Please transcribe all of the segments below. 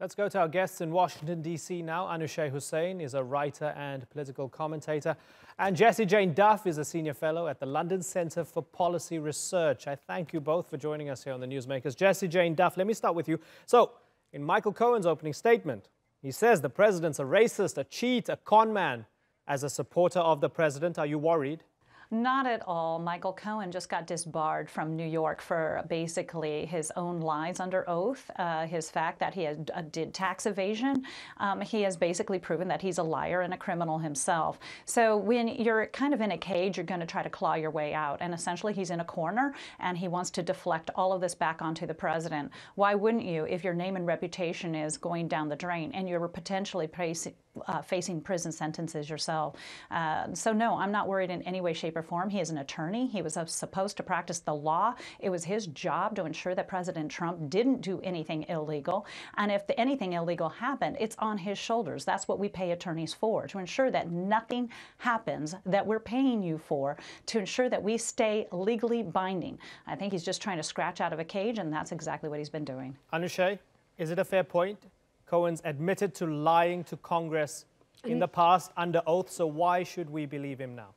Let's go to our guests in Washington, D.C. now. Anushay Hossain is a writer and political commentator. And Jessie Jane Duff is a senior fellow at the London Center for Policy Research. I thank you both for joining us here on The Newsmakers. Jessie Jane Duff, let me start with you. So, in Michael Cohen's opening statement, he says the president's a racist, a cheat, a con man. As a supporter of the president, are you worried? Not at all. Michael Cohen just got disbarred from New York for basically his own lies under oath, his fact that he had, did tax evasion. He has basically proven that he's a liar and a criminal himself. So when you're kind of in a cage, you're going to try to claw your way out. And essentially, he's in a corner, and he wants to deflect all of this back onto the president. Why wouldn't you, if your name and reputation is going down the drain, and you're potentially facing prison sentences yourself? So no, I'm not worried in any way, shape, or form. He is an attorney. He was supposed to practice the law. It was his job to ensure that President Trump didn't do anything illegal. And if anything illegal happened, it's on his shoulders. That's what we pay attorneys for, to ensure that nothing happens that we're paying you for, to ensure that we stay legally binding. I think he's just trying to scratch out of a cage, and that's exactly what he's been doing. Anushay, is it a fair point? Cohen's admitted to lying to Congress in the past under oath, so why should we believe him now?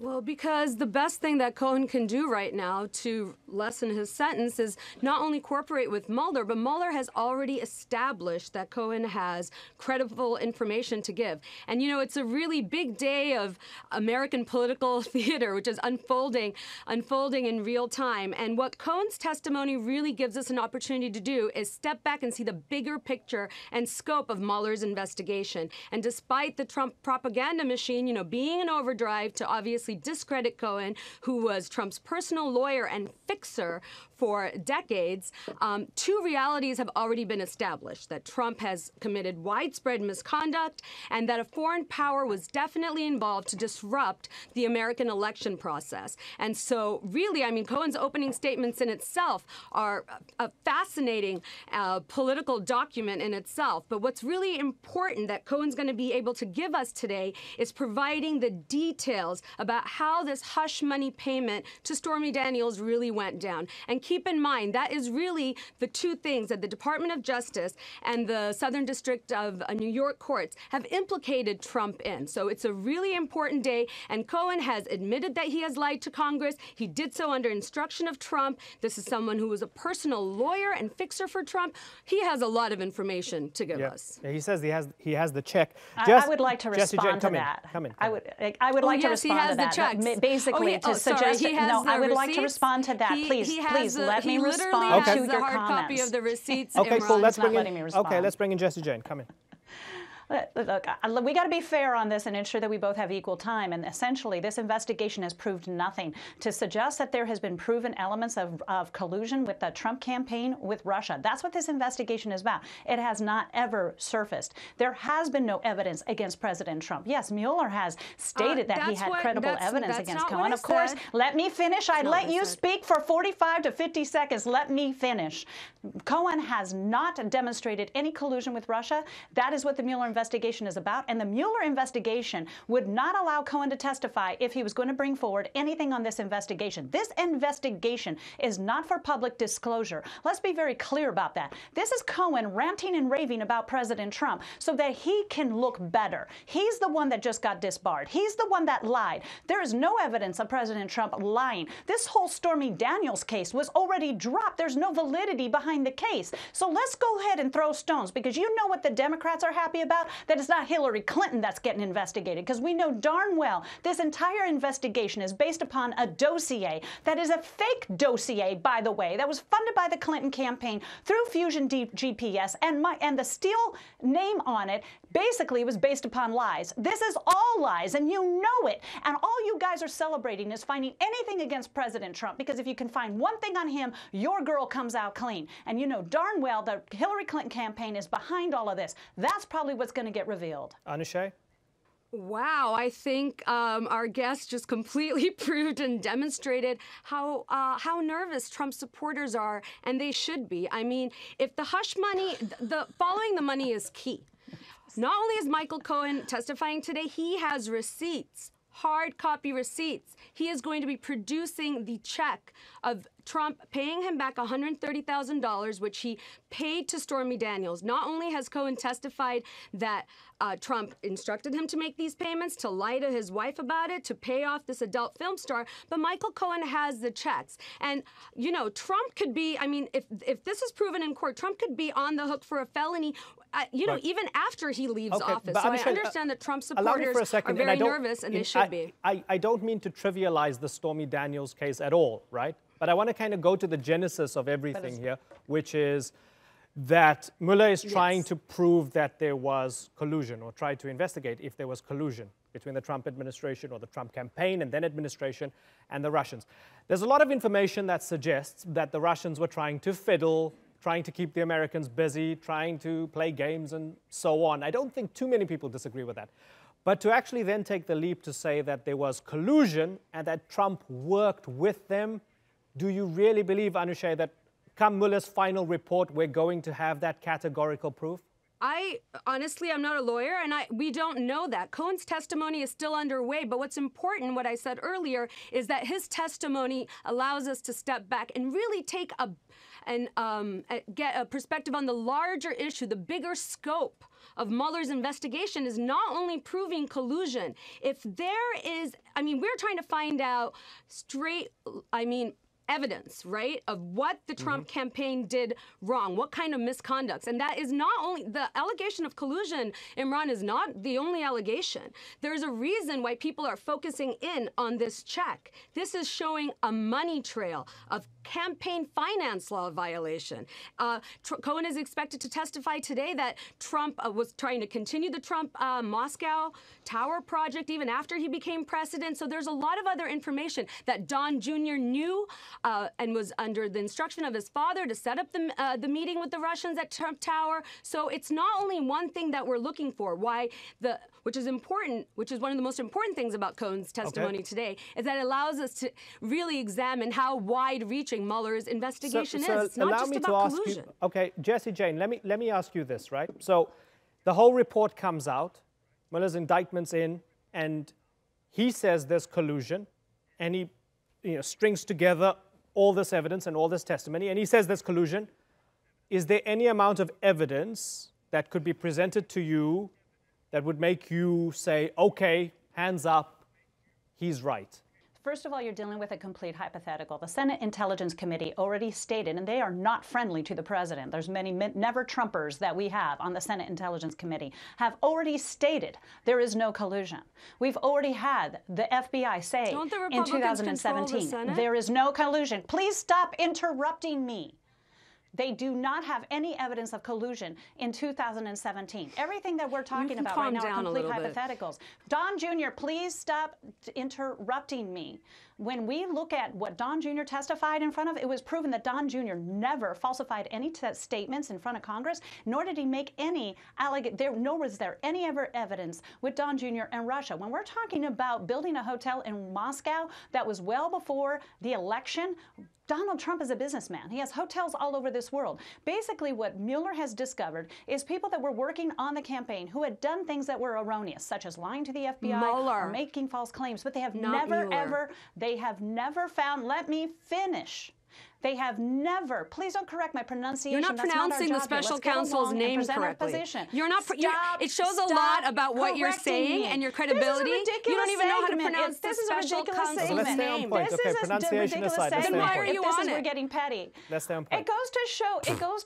Well, because the best thing that Cohen can do right now to lessen his sentence is not only cooperate with Mueller, but Mueller has already established that Cohen has credible information to give. And, you know, it's a really big day of American political theater, which is unfolding in real time. And what Cohen's testimony really gives us an opportunity to do is step back and see the bigger picture and scope of Mueller's investigation. And despite the Trump propaganda machine, you know, being in overdrive to obviously discredit Cohen, who was Trump's personal lawyer and fixer for decades, two realities have already been established, that Trump has committed widespread misconduct and that a foreign power was definitely involved to disrupt the American election process. And so really, I mean, Cohen's opening statements in itself are a fascinating political document in itself. But what's really important that Cohen's going to be able to give us today is providing the details about how this hush money payment to Stormy Daniels really went down. And keep in mind, that is really the two things that the Department of Justice and the Southern District of New York courts have implicated Trump in. So it's a really important day, and Cohen has admitted that he has lied to Congress. He did so under instruction of Trump. This is someone who was a personal lawyer and fixer for Trump. He has a lot of information to give us. Yeah, he says he has the check. I would like to respond to that. Let's bring in Jessie Jane. Come in. Look, we got to be fair on this and ensure that we both have equal time. And essentially, this investigation has proved nothing. To suggest that there has been proven elements of collusion with the Trump campaign with Russia, that's what this investigation is about. It has not ever surfaced. There has been no evidence against President Trump. Yes, Mueller has stated that he had credible evidence against Cohen. Of course, let me finish. I let you speak for 45 to 50 seconds. Let me finish. Cohen has not demonstrated any collusion with Russia. That is what the Mueller investigation is about, and the Mueller investigation would not allow Cohen to testify if he was going to bring forward anything on this investigation. This investigation is not for public disclosure. Let's be very clear about that. This is Cohen ranting and raving about President Trump so that he can look better. He's the one that just got disbarred. He's the one that lied. There is no evidence of President Trump lying. This whole Stormy Daniels case was already dropped. There's no validity behind the case. So let's go ahead and throw stones, because you know what the Democrats are happy about? That it's not Hillary Clinton that's getting investigated, because we know darn well this entire investigation is based upon a dossier that is a fake dossier, by the way, that was funded by the Clinton campaign through Fusion GPS, and the Steele name on it basically was based upon lies. This is all lies, and you know it. And all you guys are celebrating is finding anything against President Trump, because if you can find one thing on him, your girl comes out clean. And you know darn well the Hillary Clinton campaign is behind all of this. That's probably what's going to get revealed. Anushay? Wow, I think our guest just completely proved and demonstrated how nervous Trump supporters are, and they should be. I mean, if the hush money, the following the money is key. Not only is Michael Cohen testifying today, he has receipts, hard copy receipts. He is going to be producing the check of Trump paying him back $130,000, which he paid to Stormy Daniels. Not only has Cohen testified that Trump instructed him to make these payments, to lie to his wife about it, to pay off this adult film star, but Michael Cohen has the checks. And, you know, Trump could be, I mean, if this is proven in court, Trump could be on the hook for a felony, you know, even after he leaves office. So I understand that Trump supporters are very nervous, and they should be. I don't mean to trivialize the Stormy Daniels case at all, right? But I want to kind of go to the genesis of everything here, which is that Mueller is trying to prove that there was collusion, or try to investigate if there was collusion between the Trump administration or the Trump campaign and then administration and the Russians. There's a lot of information that suggests that the Russians were trying to fiddle, trying to keep the Americans busy, trying to play games and so on. I don't think too many people disagree with that. But to actually then take the leap to say that there was collusion and that Trump worked with them, do you really believe, Anushay, that come Mueller's final report, we're going to have that categorical proof? Honestly, I'm not a lawyer, and we don't know that. Cohen's testimony is still underway, but what's important, what I said earlier, is that his testimony allows us to step back and really take get a perspective on the larger issue, the bigger scope of Mueller's investigation is not only proving collusion. If there is, I mean, we're trying to find out straight, I mean, evidence, right, of what the Trump campaign did wrong, what kind of misconducts. And that is not only the allegation of collusion, Imran, is not the only allegation. There's a reason why people are focusing in on this check. This is showing a money trail of campaign finance law violation. Cohen is expected to testify today that Trump was trying to continue the Trump Moscow Tower project even after he became president. So there's a lot of other information that Don Jr. knew and was under the instruction of his father to set up the meeting with the Russians at Trump Tower. So it's not only one thing that we're looking for, which is important, which is one of the most important things about Cohen's testimony today, is that it allows us to really examine how wide-reaching Mueller's investigation is. It's not just about collusion. Okay, Jessie Jane, let me ask you this, right? So the whole report comes out, Mueller's indictment's in, and he says there's collusion, and he strings together all this evidence and all this testimony, and he says there's collusion. Is there any amount of evidence that could be presented to you that would make you say, okay, hands up, he's right? First of all, you're dealing with a complete hypothetical. The Senate Intelligence Committee already stated, and they are not friendly to the president. There's many never-Trumpers that we have on the Senate Intelligence Committee have already stated there is no collusion. We've already had the FBI say in 2017 there is no collusion. Please stop interrupting me. They do not have any evidence of collusion in 2017. Everything that we're talking about right now are complete hypotheticals. Don Jr., please stop interrupting me. When we look at what Don Jr. testified in front of, it was proven that Don Jr. never falsified any statements in front of Congress, nor did he make any allegation, nor was there any ever evidence with Don Jr. and Russia. When we're talking about building a hotel in Moscow that was well before the election, Donald Trump is a businessman. He has hotels all over this world. Basically, what Mueller has discovered is people that were working on the campaign who had done things that were erroneous, such as lying to the FBI or making false claims, but they have never found, let me finish. They have never, please don't correct my pronunciation. You're not pronouncing the special counsel's name correctly. You're not, it shows a lot about what you're saying and your credibility. You don't even know how to pronounce the special counsel's name. This is a ridiculous segment. Why are you on it? We're getting petty. That's the point. It goes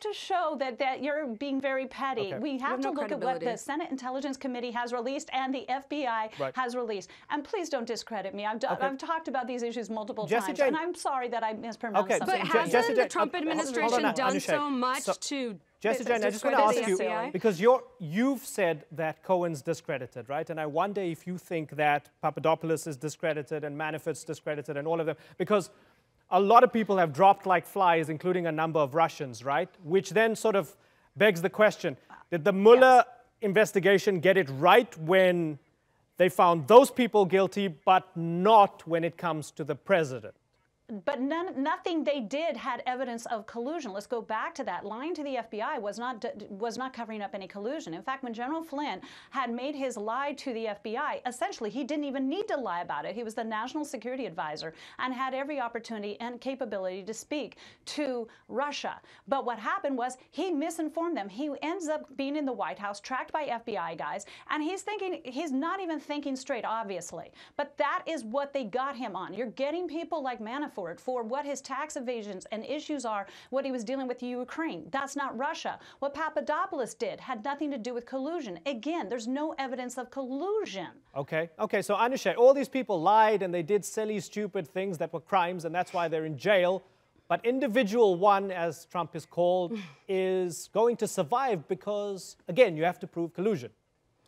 to show that you're being very petty. We have to look at what the Senate Intelligence Committee has released and the FBI has released. And please don't discredit me. I've talked about these issues multiple times, and I'm sorry that I mispronounced something. Hasn't the Trump administration done so much to Jessie Jane, I just want to ask you, because you've said that Cohen's discredited, right? And I wonder if you think that Papadopoulos is discredited and Manafort's discredited and all of them, because a lot of people have dropped like flies, including a number of Russians, right? Which then sort of begs the question, did the Mueller investigation get it right when they found those people guilty, but not when it comes to the president? But nothing they did had evidence of collusion. Let's go back to that. Lying to the FBI was not covering up any collusion. In fact, when General Flynn had made his lie to the FBI, essentially he didn't even need to lie about it. He was the National Security Advisor and had every opportunity and capability to speak to Russia. But what happened was he misinformed them. He ends up being in the White House, tracked by FBI guys, and he's not even thinking straight, obviously. But that is what they got him on. You're getting people like Manafort for what his tax evasions and issues are, what he was dealing with in Ukraine. That's not Russia. What Papadopoulos did had nothing to do with collusion. Again, there's no evidence of collusion. Okay. Okay. So, Anushay, all these people lied and they did silly, stupid things that were crimes, and that's why they're in jail. But individual one, as Trump is called, is going to survive because, again, you have to prove collusion.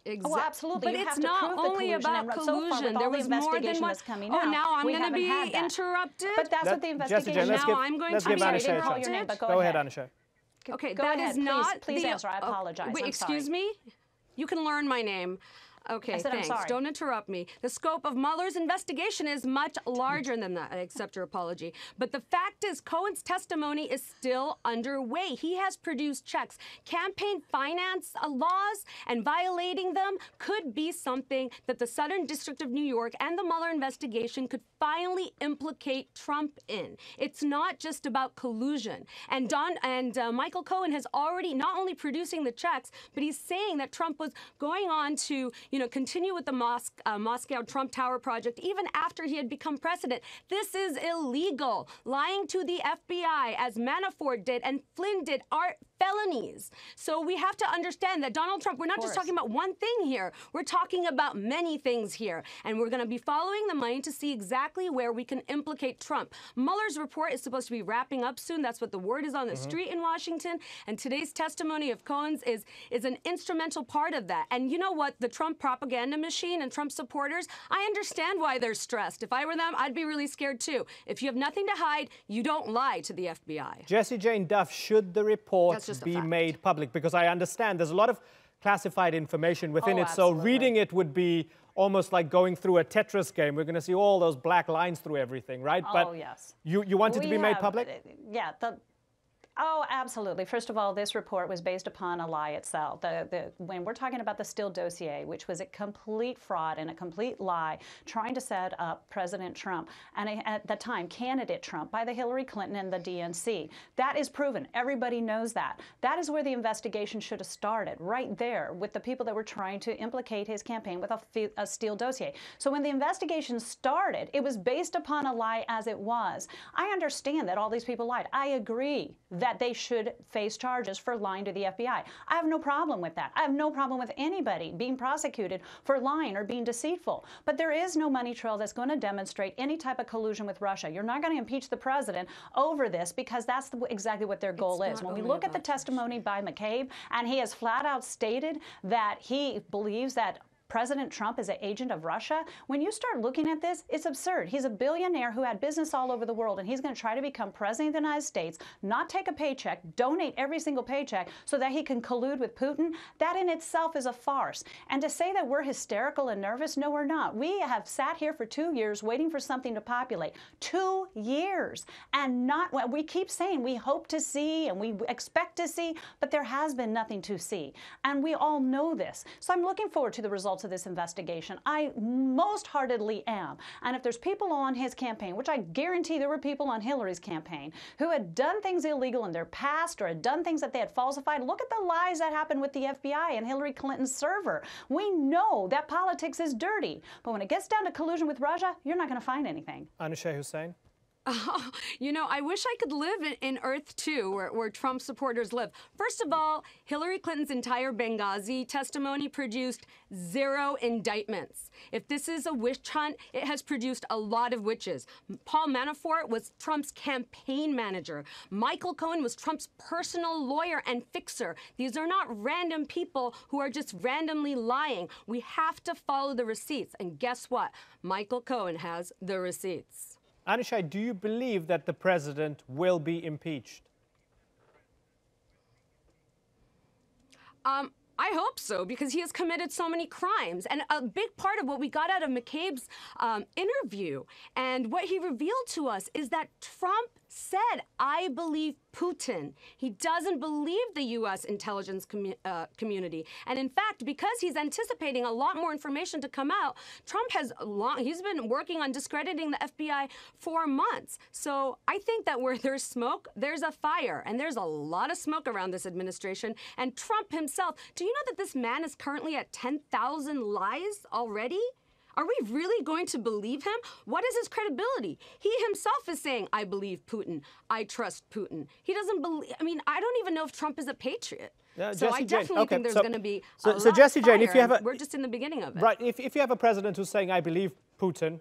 Exactly. Oh, absolutely. But it's not only about collusion. There was more than one. Oh, now I'm going to be interrupted. But that's what the investigation is. Now I'm going to be interrupted. Go ahead, Anushay. Okay, that is not. Please answer. I apologize. Wait, excuse me? You can learn my name. Okay, thanks. Don't interrupt me. The scope of Mueller's investigation is much larger than that. I accept your apology. But the fact is, Cohen's testimony is still underway. He has produced checks. Campaign finance laws and violating them could be something that the Southern District of New York and the Mueller investigation could finally implicate Trump in. It's not just about collusion. And Michael Cohen has already not only producing the checks, but he's saying that Trump was going on to, continue with the Moscow Trump Tower project even after he had become president. This is illegal. Lying to the FBI, as Manafort did and Flynn did, are felonies. So we have to understand that Donald Trump, we're not just talking about one thing here. We're talking about many things here. And we're going to be following the money to see exactly where we can implicate Trump. Mueller's report is supposed to be wrapping up soon. That's what the word is on the street in Washington. And today's testimony of Cohen's is an instrumental part of that. And you know what? The Trump propaganda machine and Trump supporters, I understand why they're stressed. If I were them, I'd be really scared too. If you have nothing to hide, you don't lie to the FBI. Jessie Jane Duff, should the report be made public? Because I understand there's a lot of classified information within it, so reading it would be almost like going through a Tetris game. We're going to see all those black lines through everything, right? But you want it to be made public? Yeah. Oh, absolutely. First of all, this report was based upon a lie itself. When we're talking about the Steele dossier, which was a complete fraud and a complete lie, trying to set up President Trump, and at the time, candidate Trump, by the Hillary Clinton and the DNC. That is proven. Everybody knows that. That is where the investigation should have started, right there, with the people that were trying to implicate his campaign with a Steele dossier. So when the investigation started, it was based upon a lie as it was. I understand that all these people lied. I agree that they should face charges for lying to the FBI. I have no problem with that. I have no problem with anybody being prosecuted for lying or being deceitful. But there is no money trail that's going to demonstrate any type of collusion with Russia. You're not going to impeach the president over this, because that's exactly what their goal is. When we look at the testimony by McCabe, and he has flat out stated that he believes that President Trump is an agent of Russia. When you start looking at this, it's absurd. He's a billionaire who had business all over the world, and he's going to try to become president of the United States, not take a paycheck, donate every single paycheck so that he can collude with Putin. That in itself is a farce. And to say that we're hysterical and nervous, no, we're not. We have sat here for 2 years waiting for something to populate. 2 years. And not, we keep saying we hope to see and we expect to see, but there has been nothing to see. And we all know this. So I'm looking forward to the results of this investigation. I most heartedly am. And if there's people on his campaign, which I guarantee there were people on Hillary's campaign who had done things illegal in their past or had done things that they had falsified, look at the lies that happened with the FBI and Hillary Clinton's server. We know that politics is dirty, but when it gets down to collusion with Russia, you're not going to find anything. Anushay Hossain. You know, I wish I could live in Earth 2, where Trump supporters live. First of all, Hillary Clinton's entire Benghazi testimony produced 0 indictments. If this is a witch hunt, it has produced a lot of witches. Paul Manafort was Trump's campaign manager. Michael Cohen was Trump's personal lawyer and fixer. These are not random people who are just randomly lying. We have to follow the receipts. And guess what? Michael Cohen has the receipts. Anushay, do you believe that the president will be impeached? I hope so, because he has committed so many crimes. And a big part of what we got out of McCabe's interview and what he revealed to us is that Trump said, I believe Putin. He doesn't believe the U.S. intelligence community. And in fact, because he's anticipating a lot more information to come out, Trump has he's been working on discrediting the FBI for months. So I think that where there's smoke, there's a fire. And there's a lot of smoke around this administration. And Trump himself, do you know that this man is currently at 10,000 lies already? Are we really going to believe him? What is his credibility? He himself is saying, I believe Putin. I trust Putin. He doesn't believe, I mean, I don't even know if Trump is a patriot. So I definitely think there's going to be a lot of fire, if you have a, we're just in the beginning of it. Right, if you have a president who's saying, I believe Putin,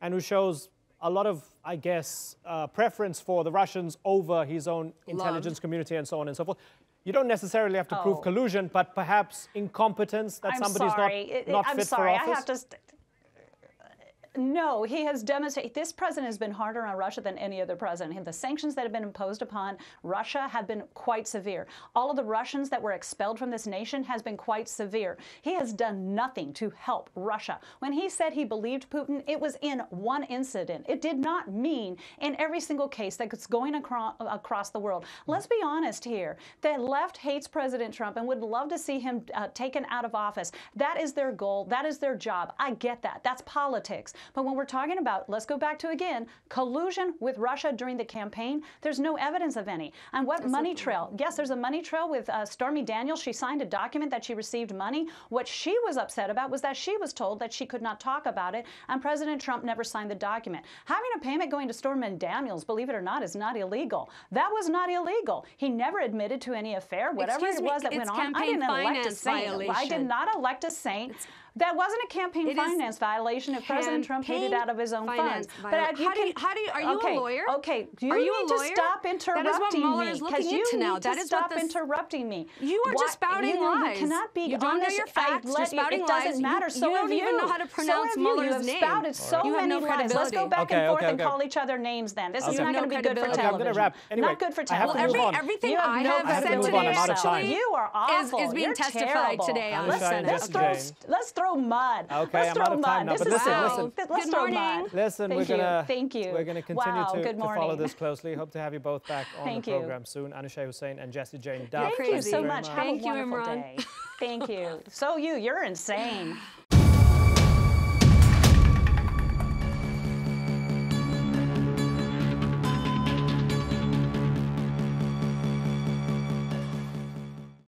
and who shows a lot of, I guess, preference for the Russians over his own intelligence community and so on and so forth, you don't necessarily have to prove collusion, but perhaps incompetence, that somebody's not fit for office. I'm sorry, I have to... No, he has demonstrated. This president has been harder on Russia than any other president. And the sanctions that have been imposed upon Russia have been quite severe. All of the Russians that were expelled from this nation has been quite severe. He has done nothing to help Russia. When he said he believed Putin, it was in one incident. It did not mean in every single case that's going across the world. Let's be honest here. The left hates President Trump and would love to see him taken out of office. That is their goal. That is their job. I get that. That's politics. But when we're talking about, let's go back to, again, collusion with Russia during the campaign, there's no evidence of any. And what money trail? Yes, there's a money trail with Stormy Daniels. She signed a document that she received money. What she was upset about was that she was told that she could not talk about it, and President Trump never signed the document. Having a payment going to Stormy Daniels, believe it or not, is not illegal. That was not illegal. He never admitted to any affair, whatever it was that went on. I didn't elect a saint. I did not elect a saint. That wasn't a campaign finance violation if President Trump paid it out of his own funds. But are you a lawyer? Okay, you need to stop interrupting me, because you need to stop interrupting me. You are just spouting lies. You cannot be honest. Your facts. You're spouting lies. It doesn't matter. So have you. You don't even know how to pronounce Mueller's name. You have spouted so many lies. Let's go back and forth and call each other names then. This is not going to be good for television. I'm going to wrap. Not good for television. Well, everything I have said today actually is being testified today on the Senate. Let's throw mud. Okay, let's throw mud. Now, but listen, let's throw mud. Listen, we're gonna continue to follow this closely. Hope to have you both back on the program soon. Anushay Hossain and Jessie Jane Duff. Thank you so much. Have a wonderful day. Thank you. So you're insane.